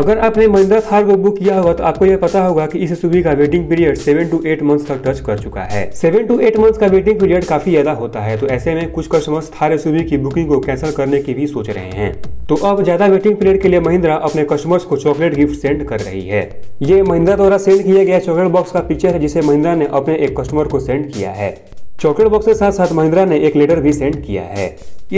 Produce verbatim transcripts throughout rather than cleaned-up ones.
अगर आपने महिंद्रा थार को बुक किया होगा तो आपको यह पता होगा कि इस एसयूवी का waiting period seven to eight months तक टच कर चुका है। सेवन टू एट मंथ्स का वेटिंग पीरियड काफी ज्यादा होता है, तो ऐसे में कुछ कस्टमर्स थार एसयूवी की बुकिंग को कैंसिल करने की भी सोच रहे हैं। तो अब ज्यादा वेटिंग पीरियड के लिए महिंद्रा अपने कस्टमर्स को चॉकलेट गिफ्ट सेंड कर रही है। ये महिंद्रा द्वारा सेंड किया गया चॉकलेट बॉक्स का पिक्चर है जिसे महिंद्रा ने अपने एक कस्टमर को सेंड किया है। चॉकलेट बॉक्स के साथ साथ महिंद्रा ने एक लेटर भी सेंड किया है।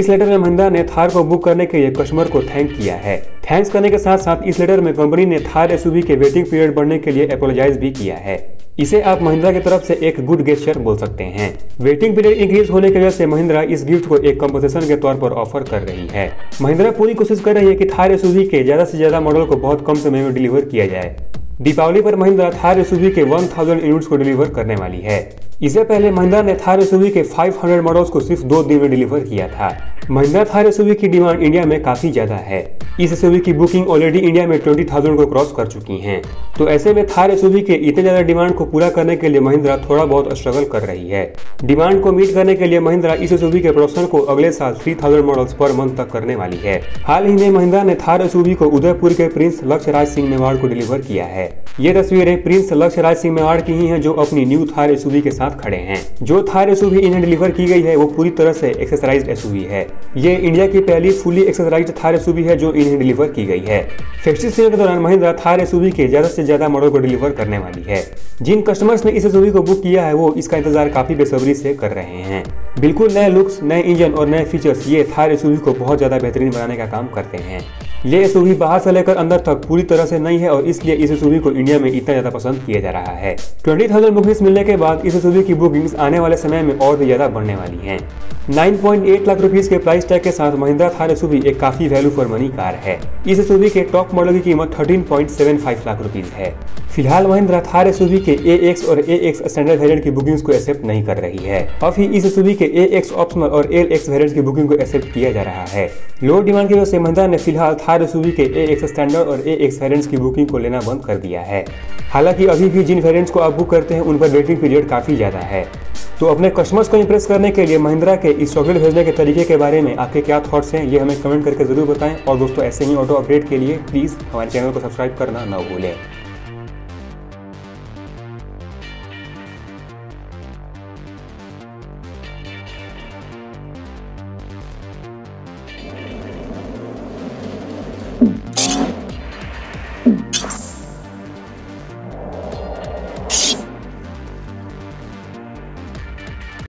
इस लेटर में महिंद्रा ने थार को बुक करने के लिए कस्टमर को थैंक किया है। थैंक्स करने के साथ साथ इस लेटर में कंपनी ने थार एसयूवी के वेटिंग पीरियड बढ़ने के लिए एपोलॉजाइज भी किया है। इसे आप महिंद्रा की तरफ से एक गुड गेस्चर बोल सकते हैं। वेटिंग पीरियड इंक्रीज होने की वजह से महिंद्रा इस गिफ्ट को एक कम्पनसेशन के तौर पर ऑफर कर रही है। महिंद्रा पूरी कोशिश कर रही है कि थार एसयूवी के ज्यादा से ज्यादा मॉडल को बहुत कम समय में डिलीवर किया जाए। दीपावली पर महिंद्रा थार एसयूवी के एक हज़ार यूनिट्स को डिलीवर करने वाली है। इससे पहले महिंद्रा ने थार एसयूवी के पाँच सौ मॉडल्स को सिर्फ दो दिन में डिलीवर किया था। महिंद्रा थार एसयूवी की डिमांड इंडिया में काफी ज्यादा है। इस एसयूवी की बुकिंग ऑलरेडी इंडिया में बीस हज़ार को क्रॉस कर चुकी है। तो ऐसे में थार एसयूवी के इतने ज्यादा डिमांड को पूरा करने के लिए महिंद्रा थोड़ा बहुत स्ट्रगल कर रही है। डिमांड को मीट करने के लिए महिंद्रा इस एसयूवी के प्रोडक्शन को अगले साल three thousand models per month तक करने वाली है। हाल ही में महिंद्रा ने थार एसयूवी को उदयपुर के प्रिंस लक्ष्यराज सिंह मेवाड़ को डिलीवर किया है। ये तस्वीरें प्रिंस लक्ष्यराज सिंह मेवाड़ की ही हैं, जो अपनी न्यू थार एसयूवी के साथ खड़े हैं। जो थार एसयूवी इन्हें डिलीवर की गई है वो पूरी तरह से एक्सेसराइज्ड एसयूवी है। ये इंडिया की पहली फुली एक्सेसराइज्ड थार एसयूवी है जो इन्हें डिलीवर की गई है। फेस्टिव सीजन के दौरान महिंद्रा थार एसयूवी के ज्यादा से ज्यादा मॉडल को डिलीवर करने वाली है। जिन कस्टमर्स ने इस एसयूवी को बुक किया है वो इसका इंतजार काफी बेसब्री से कर रहे हैं। बिल्कुल नए लुक्स, नए इंजन और नए फीचर्स ये थार एसयूवी को बहुत ज्यादा बेहतरीन बनाने का काम करते हैं। ये एसयूवी बाहर से लेकर अंदर तक पूरी तरह से नई है और इसलिए इस एसयूवी को इंडिया में इतना ज्यादा पसंद किया जा रहा है। बीस हज़ार बुकिंग्स मिलने के बाद इस एसयूवी की बुकिंग्स आने वाले समय में और भी ज्यादा बढ़ने वाली हैं। नौ पॉइंट आठ लाख रुपीस के प्राइस टैग के साथ महिंद्रा थार एसयूवी एक काफी वैल्यू फॉर मनी कार है। इस एसयूवी के टॉप मॉडल की कीमत तेरह पॉइंट सात पाँच लाख रुपीस है। फिलहाल महिंद्रा थार एसयूवी के ए एक्स और ए एक्स स्टैंडर्ड वेरिएंट की बुकिंग्स को एक्सेप्ट नहीं कर रही है। अब ही इस एसयूवी के ए एक्स ऑप्शनल और एल एक्स वेरिएंट की बुकिंग को एक्सेप्ट किया जा रहा है। लो डिमांड की वजह से महिंद्रा ने फिलहाल थार एसयूवी के ए एक्स स्टैंडर्ड और ए एक्स वेरिएंट्स की बुकिंग को लेना बंद कर दिया है। हालांकि अभी भी जिन वेरिएंट्स को आप बुक करते हैं उन पर वेटिंग पीरियड काफी ज्यादा है। तो अपने कस्टमर्स को इम्प्रेस करने के लिए महिंद्रा के इस चॉकलेट भेजने के तरीके के बारे में आपके क्या थॉट्स हैं ये हमें कमेंट करके जरूर बताएं। और दोस्तों ऐसे ही ऑटो अपडेट के लिए प्लीज़ हमारे चैनल को सब्सक्राइब करना ना भूलें।